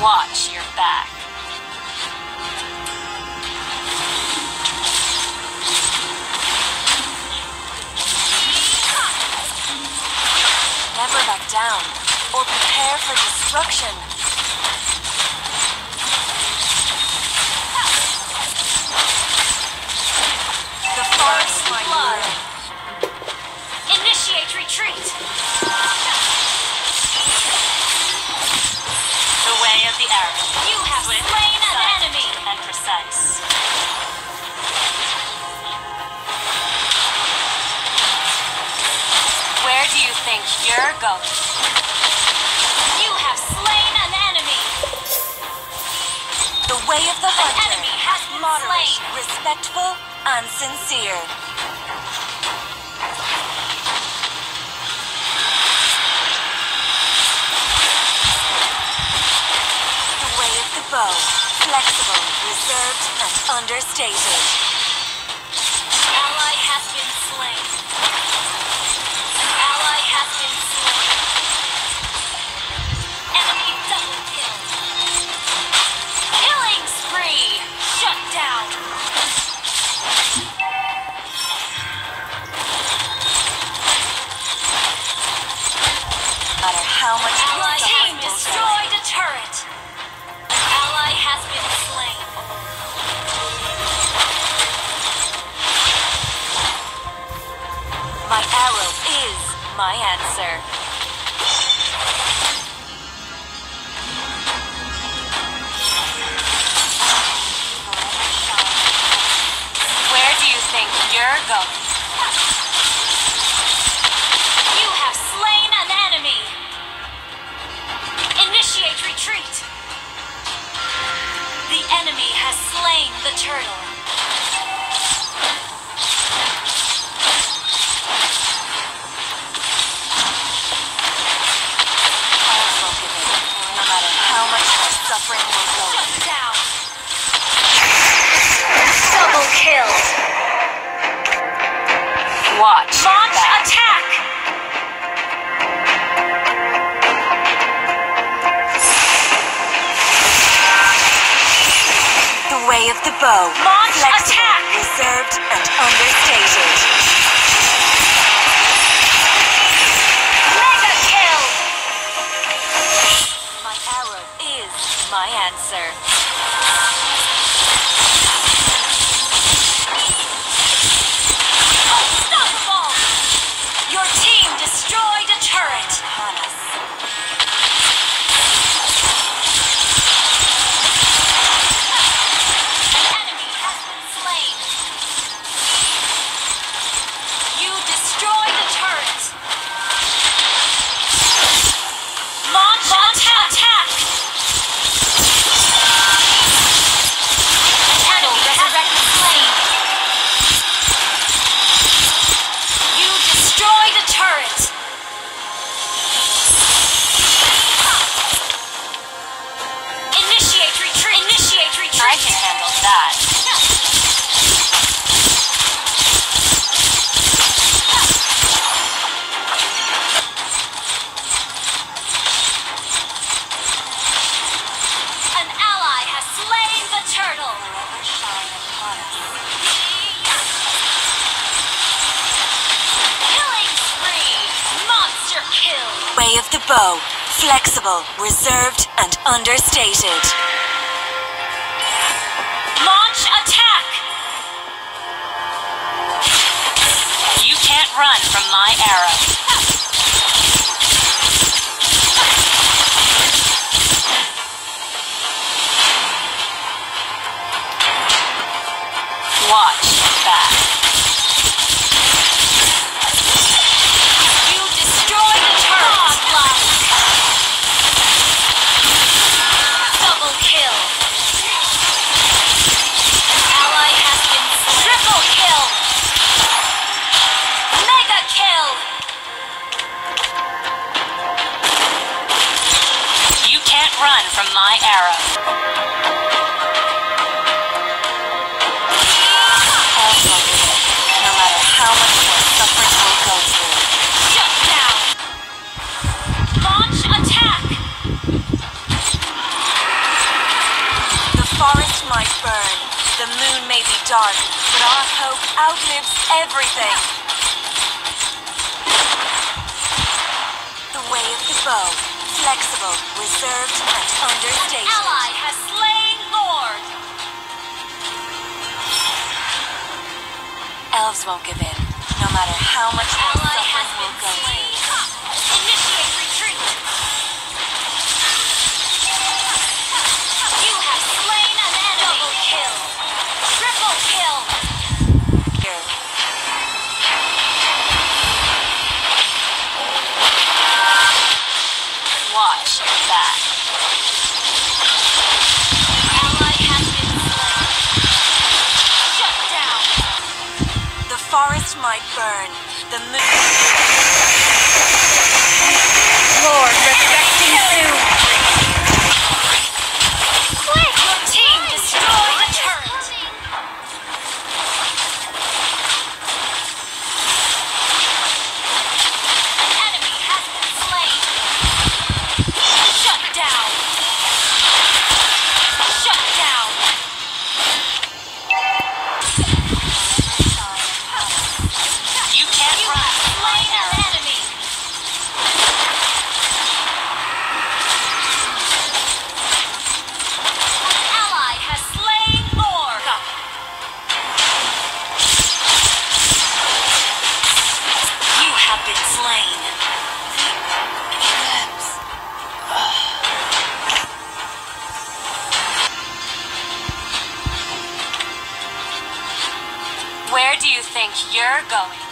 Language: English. Watch your back. Never back down or prepare for destruction. The forest flood. Initiate retreat. Of the arrow. You have slain an enemy! And precise. Where do you think you're going? You have slain an enemy! The way of the hunter. An enemy has been moderate, slain. Respectful, and sincere. Bow, flexible, reserved, and understated. An ally has been slain. An ally has been slain. Enemy double kill. Killing spree! Shut down! No matter how much ally team destroyed a turret! Has been slain. My arrow is my answer. Where do you think you're going? You have slain an enemy. Initiate retreat. The enemy has slain the turtle. No matter how much more suffering will go. Shut down! Double kill! Watch! Launch attack! Way of the bow. Launch flexible, attack! Reserved and understated. Mega kill! My arrow is my answer. Unstoppable! Your team destroyed a turret. Way of the bow, flexible, reserved, and understated. Launch attack! You can't run from my arrow. Watch back. You destroy the turret. Double kill. An ally has been slain. Triple kill. Mega kill. You can't run from my arrow. No matter how much more suffering will go through. Shut down. Launch attack! might burn, the moon may be dark, but our hope outlives everything. The way of the bow, flexible, reserved, and understated. An ally has slain Lord! Elves won't give in, no matter how much more suffering will go through. Initiate retreat! You have slain an enemy! Double kill! Triple kill! Watch your back. Ally has been slain. Shut down! The forest might burn. The moon... Lord, respecting soon! Quick! Your team destroyed the turret! An enemy has been slain! Shut down! Shut down! You can't run! Slain an enemy! An ally has slain Lord! You have been slain! Where do you think you're going?